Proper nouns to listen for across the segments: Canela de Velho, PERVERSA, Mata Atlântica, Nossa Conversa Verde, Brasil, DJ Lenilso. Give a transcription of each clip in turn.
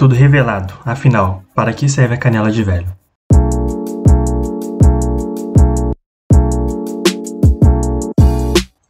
tudo revelado. Afinal, para que serve a canela de velho?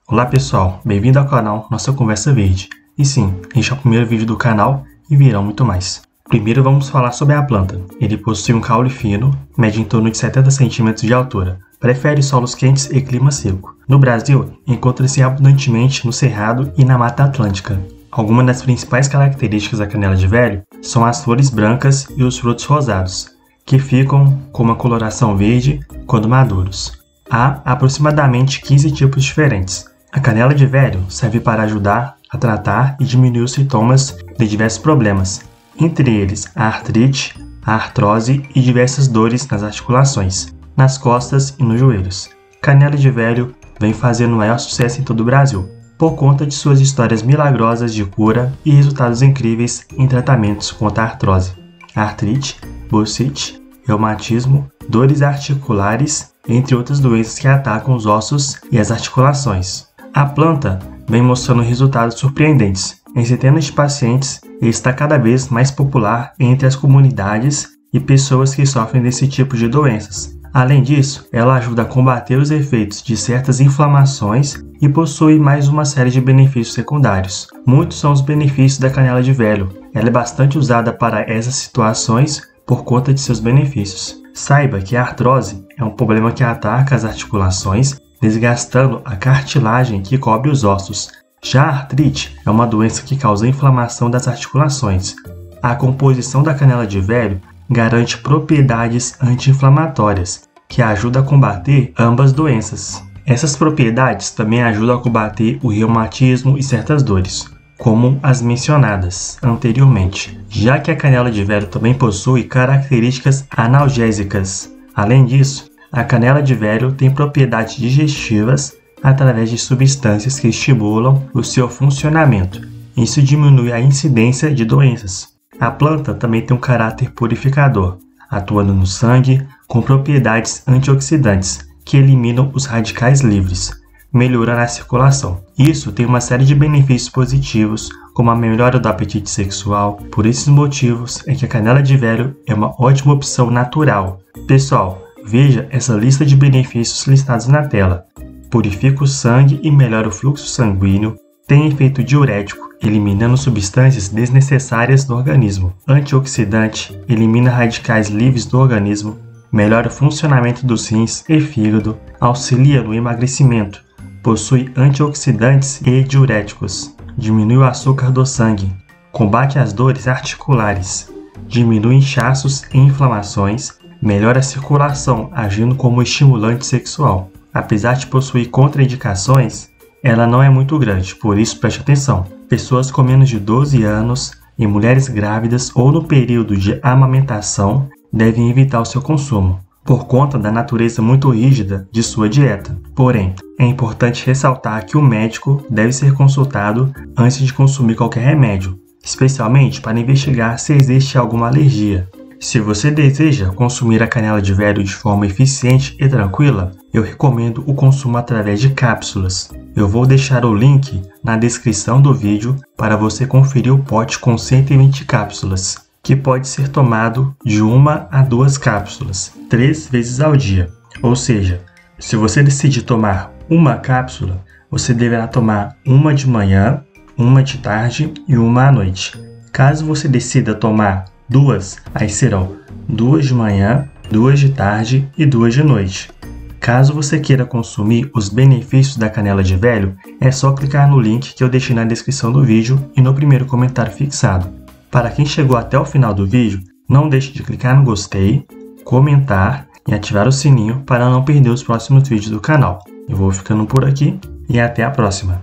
Olá pessoal, bem-vindo ao canal Nossa Conversa Verde. E sim, este é o primeiro vídeo do canal e virão muito mais. Primeiro vamos falar sobre a planta. Ele possui um caule fino, mede em torno de 70 cm de altura. Prefere solos quentes e clima seco. No Brasil, encontra-se abundantemente no Cerrado e na Mata Atlântica. Algumas das principais características da canela de velho são as flores brancas e os frutos rosados, que ficam com uma coloração verde quando maduros. Há aproximadamente 15 tipos diferentes. A canela de velho serve para ajudar a tratar e diminuir os sintomas de diversos problemas, entre eles a artrite, a artrose e diversas dores nas articulações, nas costas e nos joelhos. Canela de velho vem fazendo maior sucesso em todo o Brasil, por conta de suas histórias milagrosas de cura e resultados incríveis em tratamentos contra a artrose, artrite, bursite, reumatismo, dores articulares, entre outras doenças que atacam os ossos e as articulações. A planta vem mostrando resultados surpreendentes em centenas de pacientes e está cada vez mais popular entre as comunidades e pessoas que sofrem desse tipo de doenças. Além disso, ela ajuda a combater os efeitos de certas inflamações e possui mais uma série de benefícios secundários. Muitos são os benefícios da canela de velho. Ela é bastante usada para essas situações por conta de seus benefícios. Saiba que a artrose é um problema que ataca as articulações, desgastando a cartilagem que cobre os ossos. Já a artrite é uma doença que causa inflamação das articulações. A composição da canela de velho garante propriedades anti-inflamatórias, que ajudam a combater ambas doenças. Essas propriedades também ajudam a combater o reumatismo e certas dores, como as mencionadas anteriormente, já que a canela de velho também possui características analgésicas. Além disso, a canela de velho tem propriedades digestivas através de substâncias que estimulam o seu funcionamento. Isso diminui a incidência de doenças. A planta também tem um caráter purificador, atuando no sangue com propriedades antioxidantes que eliminam os radicais livres, melhorando a circulação. Isso tem uma série de benefícios positivos, como a melhora do apetite sexual. Por esses motivos é que a canela de velho é uma ótima opção natural. Pessoal, veja essa lista de benefícios listados na tela. Purifica o sangue e melhora o fluxo sanguíneo, tem efeito diurético, eliminando substâncias desnecessárias do organismo, antioxidante, elimina radicais livres do organismo, melhora o funcionamento dos rins e fígado, auxilia no emagrecimento, possui antioxidantes e diuréticos, diminui o açúcar do sangue, combate as dores articulares, diminui inchaços e inflamações, melhora a circulação agindo como estimulante sexual. Apesar de possuir contraindicações, ela não é muito grande, por isso preste atenção. Pessoas com menos de 12 anos e mulheres grávidas ou no período de amamentação devem evitar o seu consumo, por conta da natureza muito rígida de sua dieta. Porém, é importante ressaltar que o médico deve ser consultado antes de consumir qualquer remédio, especialmente para investigar se existe alguma alergia. Se você deseja consumir a canela de velho de forma eficiente e tranquila, eu recomendo o consumo através de cápsulas. Eu vou deixar o link na descrição do vídeo para você conferir o pote com 120 cápsulas, que pode ser tomado de 1 a 2 cápsulas, 3 vezes ao dia. Ou seja, se você decidir tomar uma cápsula, você deverá tomar uma de manhã, uma de tarde e uma à noite. Caso você decida tomar duas, aí serão 2 de manhã, 2 de tarde e 2 de noite. Caso você queira consumir os benefícios da canela de velho, é só clicar no link que eu deixei na descrição do vídeo e no primeiro comentário fixado. Para quem chegou até o final do vídeo, não deixe de clicar no gostei, comentar e ativar o sininho para não perder os próximos vídeos do canal. Eu vou ficando por aqui e até a próxima!